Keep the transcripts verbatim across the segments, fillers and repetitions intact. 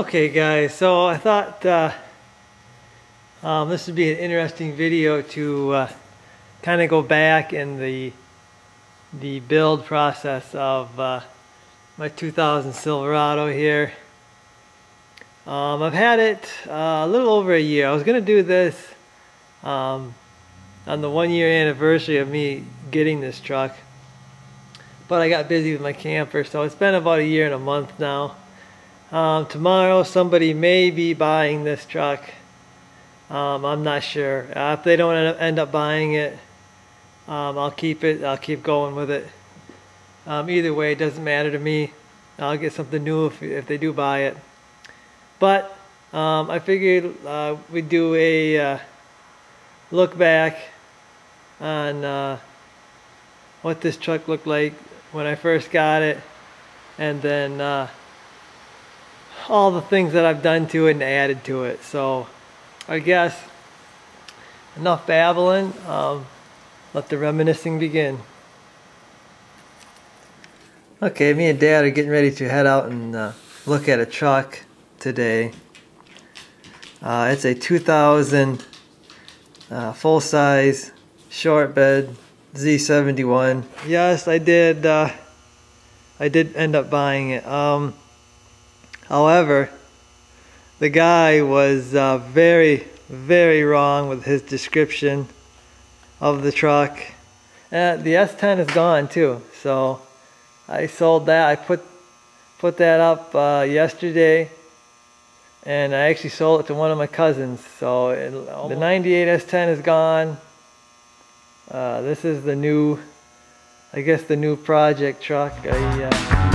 Okay guys, so I thought uh, um, this would be an interesting video to uh, kind of go back in the the build process of uh, my two thousand Silverado here. Um, I've had it uh, a little over a year. I was going to do this um, on the one year anniversary of me getting this truck, but I got busy with my camper, so it's been about a year and a month now. Um, tomorrow somebody may be buying this truck. Um, I'm not sure. Uh, if they don't end up, end up buying it, um, I'll keep it. I'll keep going with it. Um, either way, it doesn't matter to me. I'll get something new if, if they do buy it. But um, I figured uh, we'd do a uh, look back on uh, what this truck looked like when I first got it, and then uh, all the things that I've done to it and added to it. So I guess enough babbling, um, let the reminiscing begin. Okay, me and Dad are getting ready to head out and uh, look at a truck today. Uh, it's a two thousand uh, full-size short bed Z seventy-one. Yes, I did uh, I did end up buying it. Um, However, the guy was uh, very, very wrong with his description of the truck. And the S ten is gone too, so I sold that. I put put that up uh, yesterday, and I actually sold it to one of my cousins. So it, the ninety-eight S ten is gone. Uh, this is the new, I guess, the new project truck. I, uh,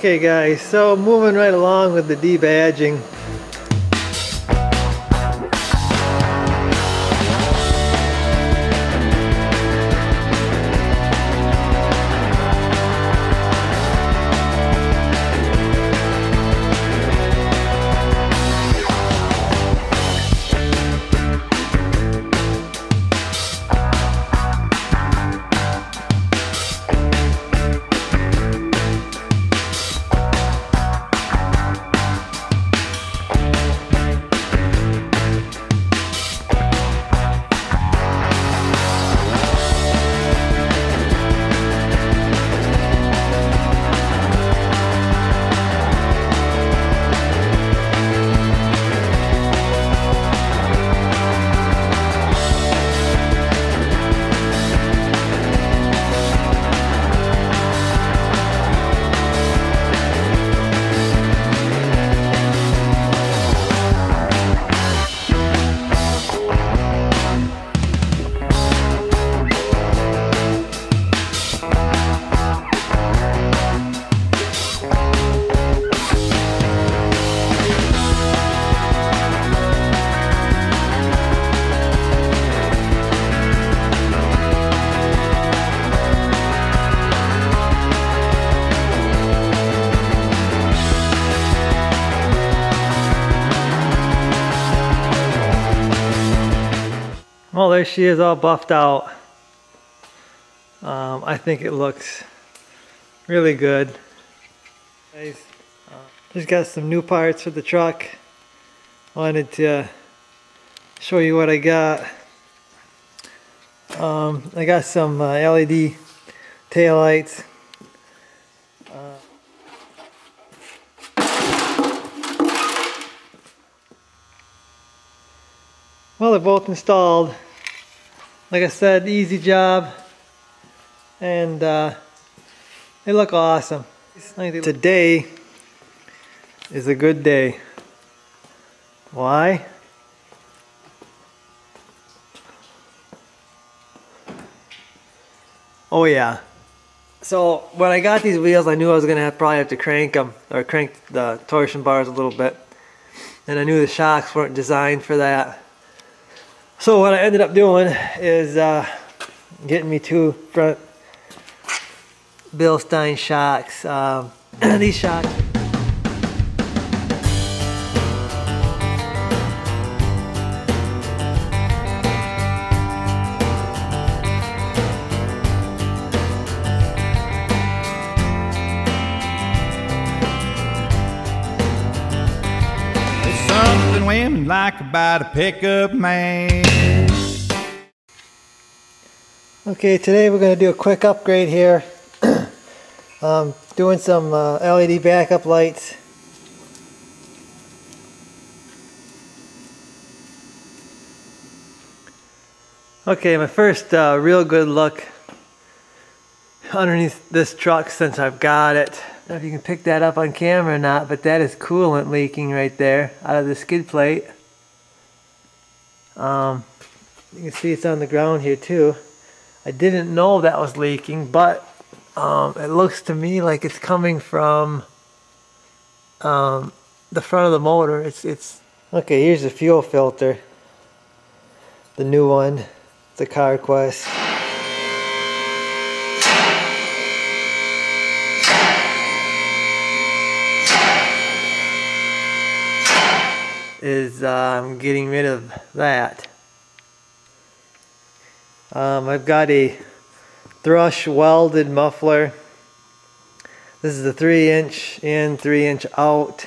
Okay guys, so moving right along with the debadging. Well, there she is, all buffed out. Um, I think it looks really good. Just got some new parts for the truck. Wanted to show you what I got. Um, I got some uh, L E D taillights. Uh, well, they're both installed. Like I said, easy job, and uh, they look awesome. Today is a good day. Why? Oh yeah. So when I got these wheels, I knew I was gonna have, probably have to crank them or crank the torsion bars a little bit, and I knew the shocks weren't designed for that. So what I ended up doing is uh, getting me two front Bilstein shocks. Um, these shocks. Something women like about a pickup man. Okay, today we're going to do a quick upgrade here. um, doing some uh, L E D backup lights. Okay, my first uh, real good look underneath this truck since I've got it. I don't know if you can pick that up on camera or not, but that is coolant leaking right there out of the skid plate. Um, you can see it's on the ground here too. I didn't know that was leaking, but um, it looks to me like it's coming from um, the front of the motor. It's it's okay. Here's the fuel filter, the new one, the CarQuest. Is um, getting rid of that. Um, I've got a Thrush welded muffler. This is a three inch in, three inch out.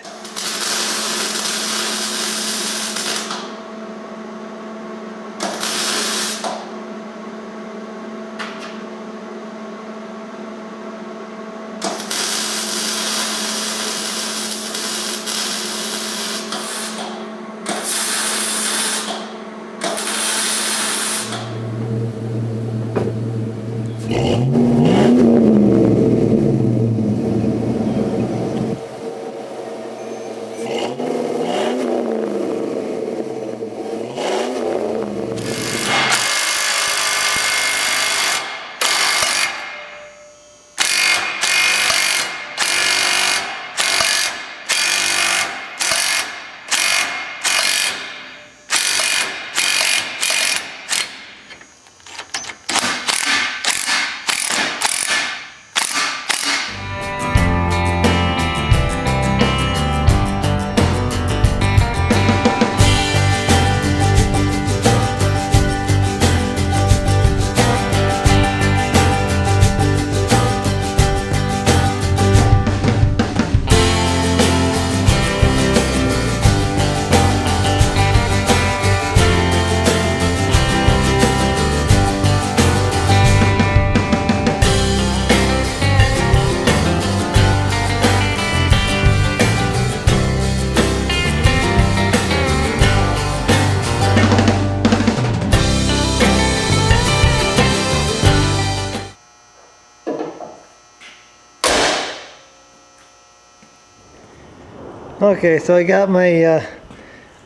Okay, so I got my uh,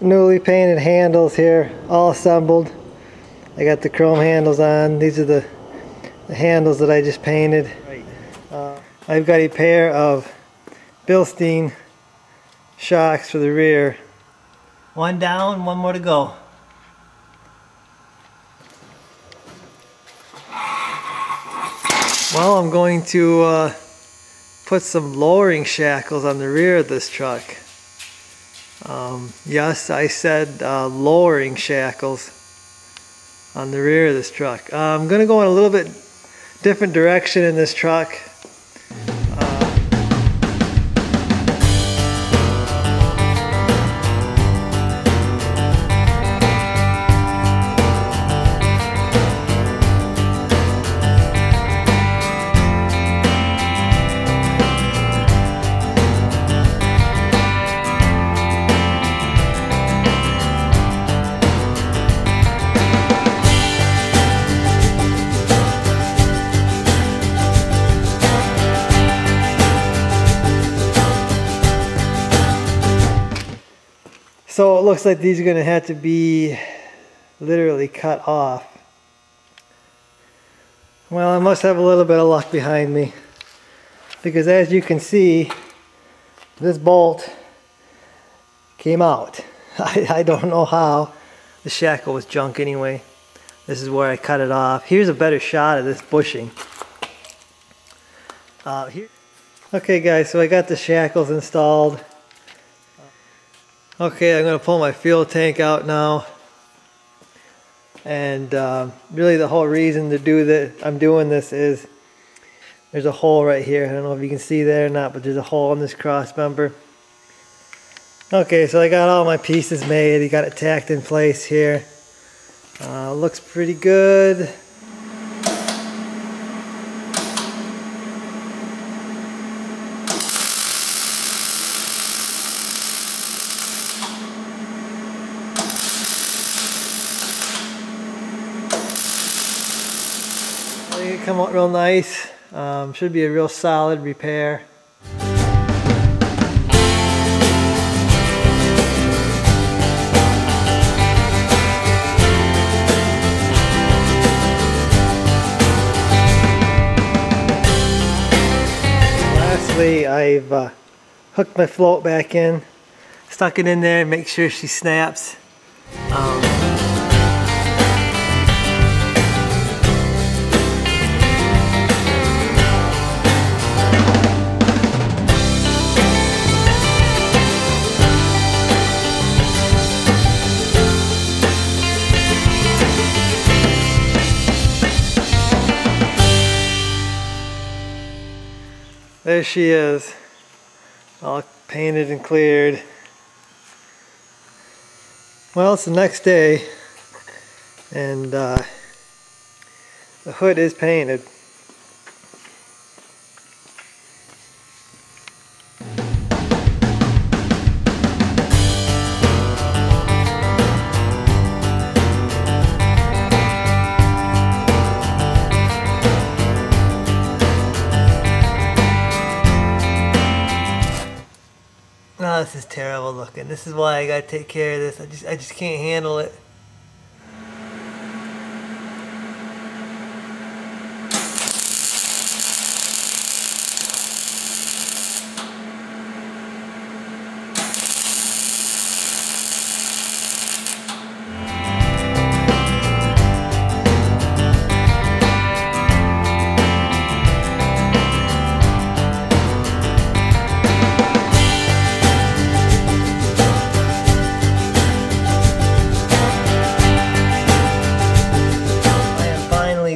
newly painted handles here, all assembled. I got the chrome handles on. These are the, the handles that I just painted. Uh, I've got a pair of Bilstein shocks for the rear. One down, one more to go. Well, I'm going to uh, put some lowering shackles on the rear of this truck. Um, yes, I said uh, lowering shackles on the rear of this truck. Uh, I'm going to go in a little bit different direction in this truck. So it looks like these are going to have to be literally cut off. Well, I must have a little bit of luck behind me, because as you can see, this bolt came out. I, I don't know how. The shackle was junk anyway. This is where I cut it off. Here's a better shot of this bushing. Uh, here, Okay guys, so I got the shackles installed. Okay, I'm going to pull my fuel tank out now. And um, really the whole reason to do that I'm doing this is there's a hole right here. I don't know if you can see there or not, but there's a hole in this cross member. Okay, so I got all my pieces made. You got it tacked in place here. Uh, looks pretty good. It come out real nice. Um, should be a real solid repair. Lastly, I've uh, hooked my float back in, stuck it in there, make sure she snaps. Um, There she is, all painted and cleared. Well, it's the next day, and uh, the hood is painted. Oh, this is terrible looking. This is why I gotta take care of this. I just I just can't handle it.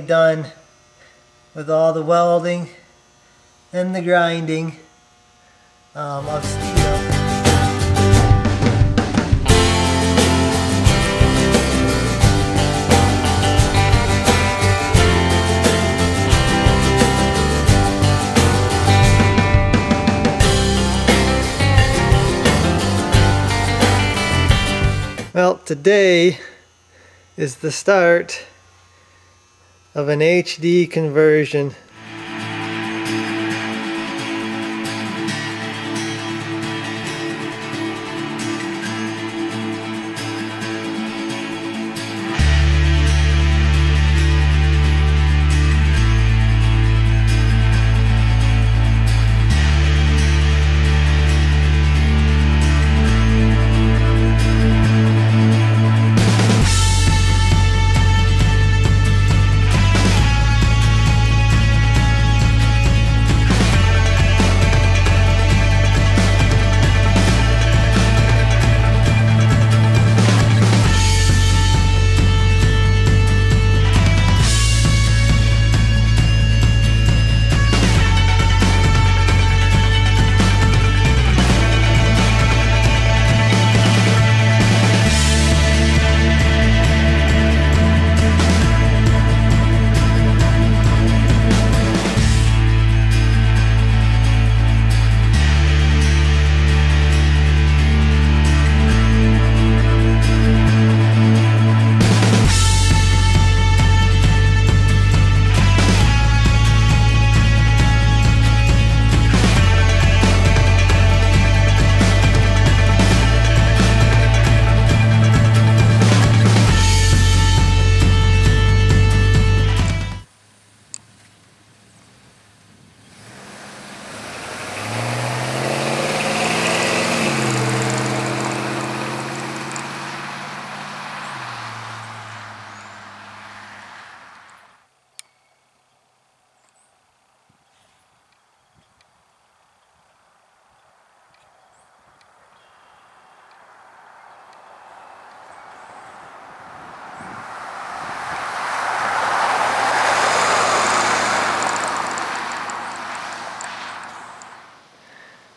Done with all the welding and the grinding um, of steel. Well, today is the start of an H D conversion.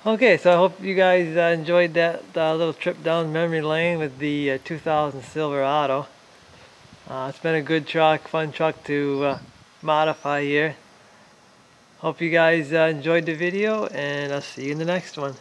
Okay, so I hope you guys uh, enjoyed that uh, little trip down memory lane with the uh, two thousand Silverado. Uh, it's been a good truck, fun truck to uh, modify here. Hope you guys uh, enjoyed the video, and I'll see you in the next one.